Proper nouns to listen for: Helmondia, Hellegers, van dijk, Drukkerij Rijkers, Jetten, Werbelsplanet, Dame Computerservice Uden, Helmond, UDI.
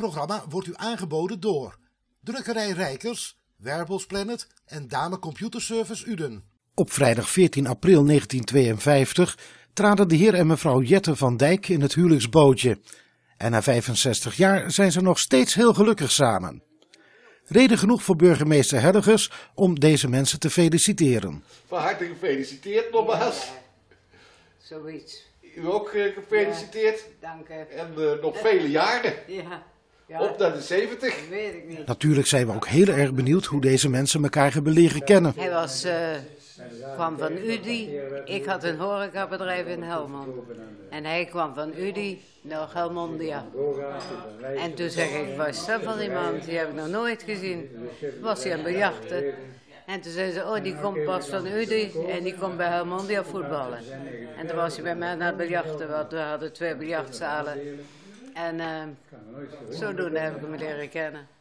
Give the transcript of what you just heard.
programma wordt u aangeboden door Drukkerij Rijkers, Werbelsplanet en Dame Computerservice Uden. Op vrijdag 14 april 1952 traden de heer en mevrouw Jetten van Dijk in het huwelijksbootje. En na 65 jaar zijn ze nog steeds heel gelukkig samen. Reden genoeg voor burgemeester Hellegers om deze mensen te feliciteren. Van harte gefeliciteerd, nogmaals. Ja, zoiets. U ook gefeliciteerd. Ja, dank u. En nog vele jaren. Ja. Ja. Op naar de 70. Dat weet ik niet. Natuurlijk zijn we ook heel erg benieuwd hoe deze mensen elkaar hebben leren kennen. Hij was, kwam van UDI. Ik had een horecabedrijf in Helmond. En hij kwam van UDI naar Helmondia. En toen zeg ik, wat is dat van iemand? Die heb ik nog nooit gezien. Was hij aan bejachten. En toen zei ze, oh, die komt pas van UDI en die komt bij Helmondia voetballen. En toen was hij bij mij naar bejachten, want we hadden 2 bejachtzalen. En zodoende heb ik hem leren kennen.